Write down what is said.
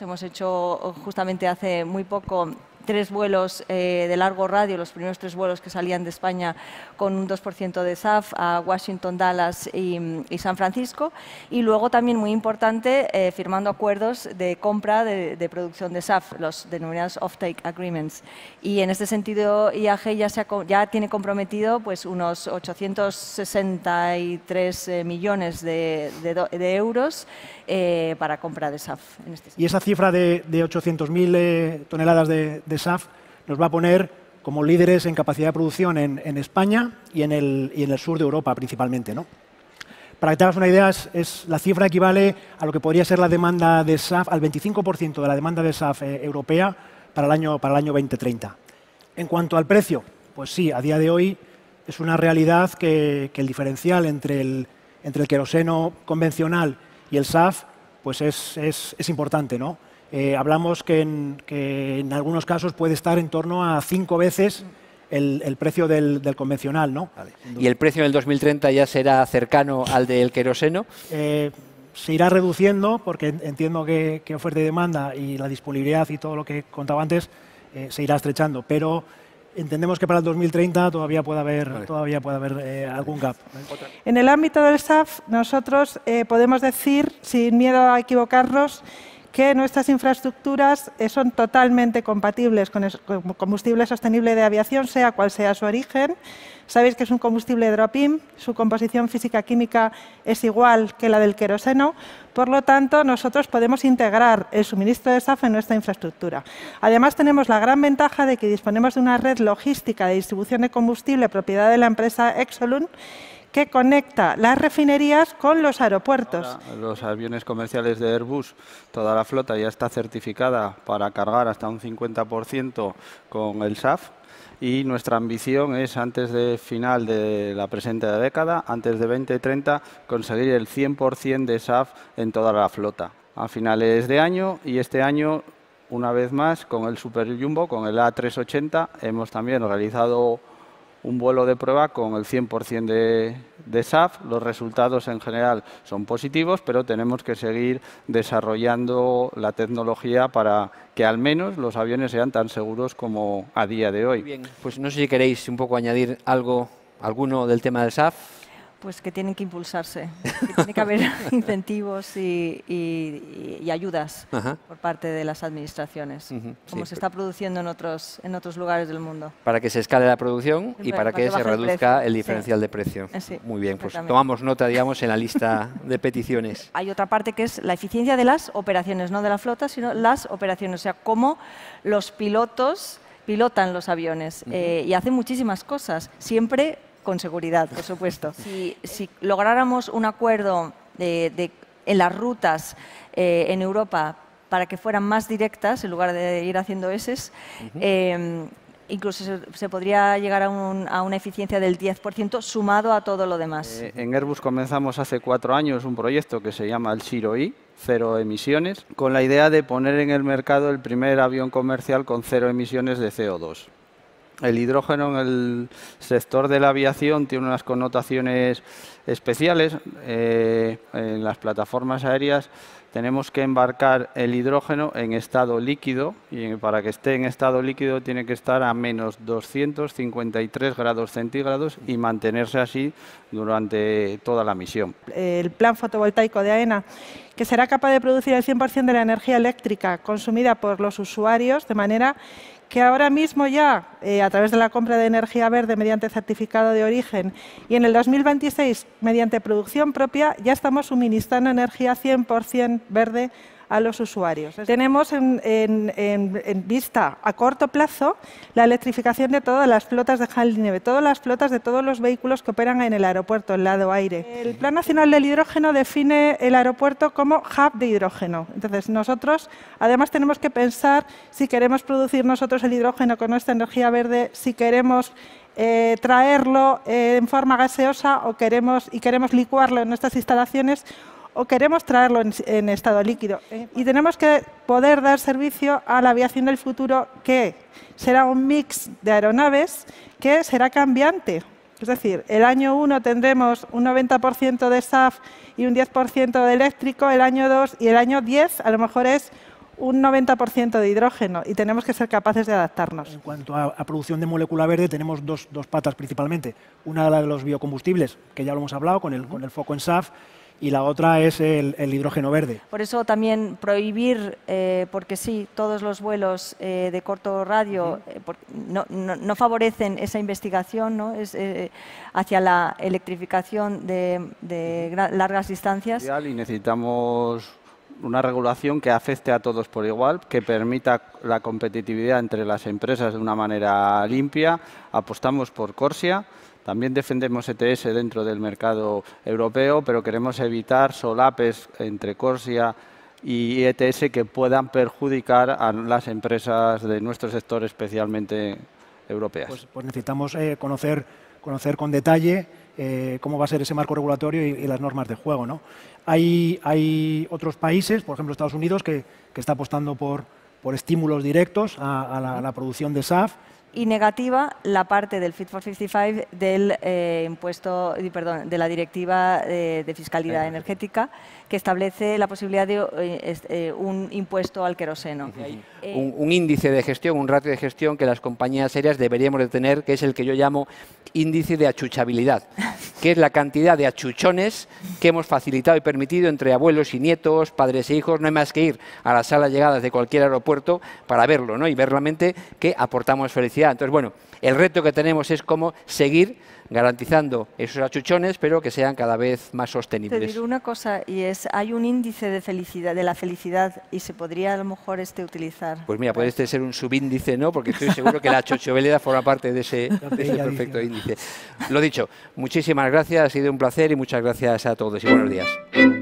Hemos hecho justamente hace muy poco 3 vuelos de largo radio, los primeros 3 vuelos que salían de España con un 2% de SAF a Washington, Dallas y San Francisco. Y luego también muy importante, firmando acuerdos de compra de producción de SAF, los denominados off-take agreements. Y en este sentido IAG ya tiene comprometido pues, unos 863 millones de euros para compra de SAF. En este sentido. Y esa cifra de 800.000 toneladas de SAF nos va a poner como líderes en capacidad de producción en España y en el sur de Europa principalmente, ¿no? Para que te hagas una idea, la cifra equivale a lo que podría ser la demanda de SAF, al 25% de la demanda de SAF europea para el año 2030. En cuanto al precio, pues sí, a día de hoy es una realidad que el diferencial entre el queroseno convencional y el SAF pues es importante, ¿no? Hablamos que en algunos casos puede estar en torno a 5 veces el precio del convencional, ¿no? Vale. ¿Y el precio en el 2030 ya será cercano al del queroseno? Se irá reduciendo porque entiendo que oferta y demanda y la disponibilidad y todo lo que contaba antes se irá estrechando, pero entendemos que para el 2030 todavía puede haber, vale, todavía puede haber algún gap. En el ámbito del SAF nosotros podemos decir, sin miedo a equivocarnos, que nuestras infraestructuras son totalmente compatibles con el combustible sostenible de aviación, sea cual sea su origen. Sabéis que es un combustible drop-in, su composición física-química es igual que la del queroseno, por lo tanto, nosotros podemos integrar el suministro de SAF en nuestra infraestructura. Además, tenemos la gran ventaja de que disponemos de una red logística de distribución de combustible propiedad de la empresa Exolum, que conecta las refinerías con los aeropuertos. Ahora, los aviones comerciales de Airbus, toda la flota ya está certificada para cargar hasta un 50% con el SAF y nuestra ambición es, antes de final de la presente década, antes de 2030, conseguir el 100% de SAF en toda la flota a finales de año y este año, una vez más, con el Super Jumbo, con el A380, hemos también realizado un vuelo de prueba con el 100% de SAF. Los resultados en general son positivos, pero tenemos que seguir desarrollando la tecnología para que al menos los aviones sean tan seguros como a día de hoy. Bien, pues no sé si queréis un poco añadir alguno del tema del SAF. Pues que tienen que impulsarse, que tiene que haber incentivos y ayudas, ajá, por parte de las administraciones, como sí, se está produciendo en otros lugares del mundo. Para que se escale la producción y para que se reduzca el diferencial, sí, de precio. Sí, muy bien, pues tomamos nota, digamos, en la lista de peticiones. Hay otra parte que es la eficiencia de las operaciones, no de la flota, sino las operaciones, o sea, cómo los pilotos pilotan los aviones y hacen muchísimas cosas, siempre con seguridad, por supuesto. Si lográramos un acuerdo en las rutas en Europa para que fueran más directas, en lugar de ir haciendo eses, incluso se podría llegar a una eficiencia del 10% sumado a todo lo demás. En Airbus comenzamos hace 4 años un proyecto que se llama el Zero E, 0 emisiones, con la idea de poner en el mercado el primer avión comercial con 0 emisiones de CO2. El hidrógeno en el sector de la aviación tiene unas connotaciones especiales. En las plataformas aéreas tenemos que embarcar el hidrógeno en estado líquido y para que esté en estado líquido tiene que estar a menos 253 grados centígrados y mantenerse así durante toda la misión. El plan fotovoltaico de AENA, que será capaz de producir el 100% de la energía eléctrica consumida por los usuarios, de manera que ahora mismo ya, a través de la compra de energía verde mediante certificado de origen y en el 2026 mediante producción propia, ya estamos suministrando energía 100% verde a los usuarios. Tenemos en vista a corto plazo la electrificación de todas las flotas de Hahnline, de todas las flotas de todos los vehículos que operan en el aeropuerto, el lado aire. El Plan Nacional del Hidrógeno define el aeropuerto como hub de hidrógeno. Entonces, nosotros además tenemos que pensar si queremos producir nosotros el hidrógeno con nuestra energía verde, si queremos traerlo en forma gaseosa o queremos licuarlo en nuestras instalaciones, o queremos traerlo en estado líquido. Y tenemos que poder dar servicio a la aviación del futuro, que será un mix de aeronaves que será cambiante. Es decir, el año 1 tendremos un 90% de SAF y un 10% de eléctrico, el año 2 y el año 10 a lo mejor es un 90% de hidrógeno y tenemos que ser capaces de adaptarnos. En cuanto a producción de molécula verde, tenemos dos patas principalmente. Una, la de los biocombustibles, que ya lo hemos hablado, con el foco en SAF, y la otra es el hidrógeno verde. Por eso también prohibir, porque sí, todos los vuelos de corto radio no favorecen esa investigación, ¿no? Es, hacia la electrificación de largas distancias. Y necesitamos una regulación que afecte a todos por igual, que permita la competitividad entre las empresas de una manera limpia. Apostamos por Corsia. También defendemos ETS dentro del mercado europeo, pero queremos evitar solapes entre Corsia y ETS que puedan perjudicar a las empresas de nuestro sector, especialmente europeas. Pues necesitamos conocer con detalle cómo va a ser ese marco regulatorio y las normas de juego, ¿no? Hay otros países, por ejemplo Estados Unidos, que está apostando por estímulos directos a la producción de SAF. Y negativa la parte del Fit for 55 del impuesto, perdón, de la directiva de fiscalidad energética, que establece la posibilidad de un impuesto al queroseno. Un índice de gestión, un ratio de gestión que las compañías aéreas deberíamos de tener, que es el que yo llamo índice de achuchabilidad, que es la cantidad de achuchones que hemos facilitado y permitido entre abuelos y nietos, padres e hijos. No hay más que ir a las salas llegadas de cualquier aeropuerto para verlo, ¿no? Y ver realmente que aportamos felicidad. Entonces, bueno, el reto que tenemos es cómo seguir garantizando esos achuchones, pero que sean cada vez más sostenibles. Te diré una cosa, y es, hay un índice de felicidad, de la felicidad, y se podría a lo mejor utilizar. Pues mira, puede ser un subíndice, ¿no? Porque estoy seguro que la achuchoveleda forma parte de ese perfecto índice. Lo dicho, muchísimas gracias, ha sido un placer y muchas gracias a todos y buenos días.